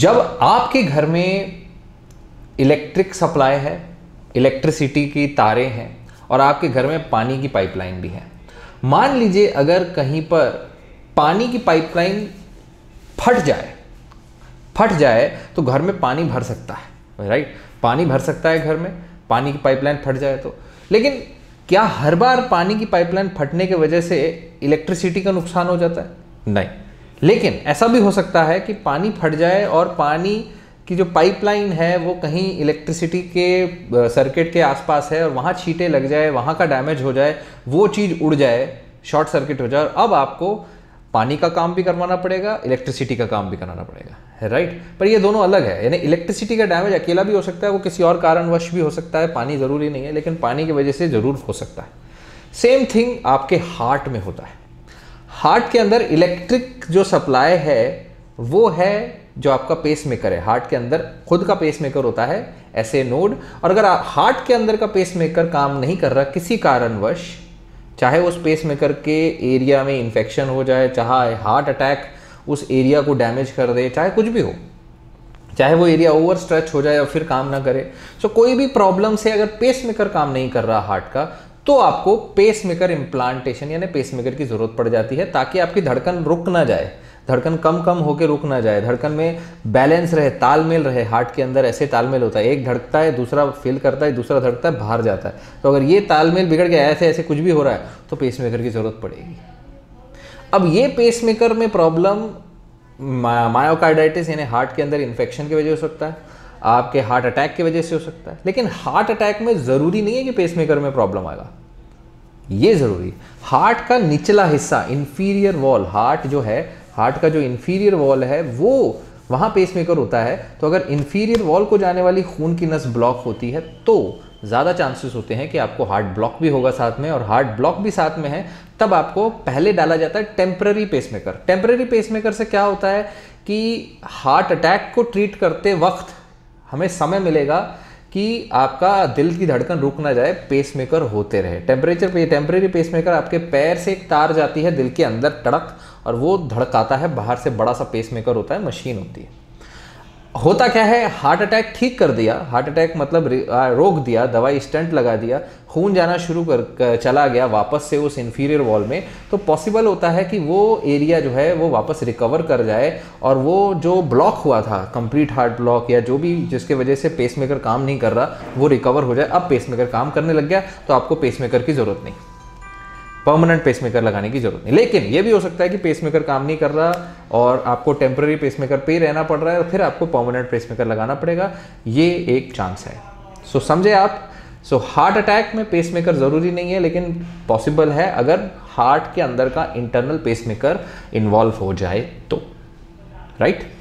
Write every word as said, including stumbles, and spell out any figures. जब आपके घर में इलेक्ट्रिक सप्लाई है, इलेक्ट्रिसिटी की तारें हैं और आपके घर में पानी की पाइपलाइन भी है, मान लीजिए अगर कहीं पर पानी की पाइपलाइन फट जाए फट जाए तो घर में पानी भर सकता है, राइट। पानी भर सकता है घर में, पानी की पाइपलाइन फट जाए तो। लेकिन क्या हर बार पानी की पाइपलाइन फटने की वजह से इलेक्ट्रिसिटी का नुकसान हो जाता है? नहीं। लेकिन ऐसा भी हो सकता है कि पानी फट जाए और पानी कि जो पाइपलाइन है वो कहीं इलेक्ट्रिसिटी के सर्किट के आसपास है और वहाँ छींटे लग जाए, वहाँ का डैमेज हो जाए, वो चीज़ उड़ जाए, शॉर्ट सर्किट हो जाए, और अब आपको पानी का काम भी करवाना पड़ेगा, इलेक्ट्रिसिटी का काम भी कराना पड़ेगा, राइट। पर ये दोनों अलग है, यानी इलेक्ट्रिसिटी का डैमेज अकेला भी हो सकता है, वो किसी और कारणवश भी हो सकता है, पानी ज़रूरी नहीं है, लेकिन पानी की वजह से ज़रूर हो सकता है। सेम थिंग आपके हार्ट में होता है। हार्ट के अंदर इलेक्ट्रिक जो सप्लाई है वो है जो आपका पेसमेकर है। हार्ट के अंदर खुद का पेसमेकर होता है, ऐसे नोड, और अगर हार्ट के अंदर का पेसमेकर काम नहीं कर रहा किसी कारणवश, चाहे उस पेसमेकर के एरिया में इन्फेक्शन हो जाए, चाहे हार्ट अटैक उस एरिया को डैमेज कर दे, चाहे कुछ भी हो, चाहे वो एरिया ओवर स्ट्रेच हो जाए और फिर काम ना करे, सो कोई भी प्रॉब्लम से अगर पेसमेकर काम नहीं कर रहा हार्ट का, तो आपको पेसमेकर इम्प्लांटेशन यानी पेसमेकर की ज़रूरत पड़ जाती है, ताकि आपकी धड़कन रुक ना जाए, धड़कन कम कम होकर रुक ना जाए, धड़कन में बैलेंस रहे, तालमेल रहे। हार्ट के अंदर ऐसे तालमेल होता है, एक धड़कता है, दूसरा फील करता है, दूसरा धड़कता है, बाहर जाता है। तो अगर ये तालमेल बिगड़ गया, ऐसे ऐसे कुछ भी हो रहा है, तो पेसमेकर की ज़रूरत पड़ेगी। अब ये पेसमेकर में प्रॉब्लम मायोकार्डाइटिस यानी हार्ट के अंदर इन्फेक्शन की वजह से हो सकता है, आपके हार्ट अटैक की वजह से हो सकता है। लेकिन हार्ट अटैक में ज़रूरी नहीं है कि पेसमेकर में प्रॉब्लम आएगा, ये ज़रूरी। हार्ट का निचला हिस्सा, इन्फीरियर वॉल, हार्ट जो है, हार्ट का जो इन्फीरियर वॉल है वो, वहाँ पेसमेकर होता है। तो अगर इन्फीरियर वॉल को जाने वाली खून की नस ब्लॉक होती है तो ज़्यादा चांसेस होते हैं कि आपको हार्ट ब्लॉक भी होगा साथ में, और हार्ट ब्लॉक भी साथ में है तब आपको पहले डाला जाता है टेम्पररी पेसमेकर। टेम्पररी पेसमेकर से क्या होता है कि हार्ट अटैक को ट्रीट करते वक्त हमें समय मिलेगा कि आपका दिल की धड़कन रुक ना जाए, पेसमेकर होते रहे। टेम्परेचर पे टेम्परेरी पेसमेकर आपके पैर से एक तार जाती है दिल के अंदर, टड़क, और वो धड़काता है, बाहर से बड़ा सा पेसमेकर होता है, मशीन होती है। होता क्या है, हार्ट अटैक ठीक कर दिया, हार्ट अटैक मतलब रोक दिया, दवाई स्टंट लगा दिया, खून जाना शुरू कर चला गया वापस से उस इन्फीरियर वॉल में, तो पॉसिबल होता है कि वो एरिया जो है वो वापस रिकवर कर जाए, और वो जो ब्लॉक हुआ था, कंप्लीट हार्ट ब्लॉक या जो भी जिसके वजह से पेसमेकर काम नहीं कर रहा, वो रिकवर हो जाए। अब पेसमेकर काम करने लग गया तो आपको पेसमेकर की ज़रूरत नहीं, परमानेंट पेसमेकर लगाने की ज़रूरत नहीं। लेकिन ये भी हो सकता है कि पेसमेकर काम नहीं कर रहा और आपको टेम्पररी पेसमेकर पे ही रहना पड़ रहा है और फिर आपको परमानेंट पेसमेकर लगाना पड़ेगा, ये एक चांस है। सो समझे आप। सो हार्ट अटैक में पेसमेकर ज़रूरी नहीं है, लेकिन पॉसिबल है अगर हार्ट के अंदर का इंटरनल पेसमेकर इन्वॉल्व हो जाए तो, राइट।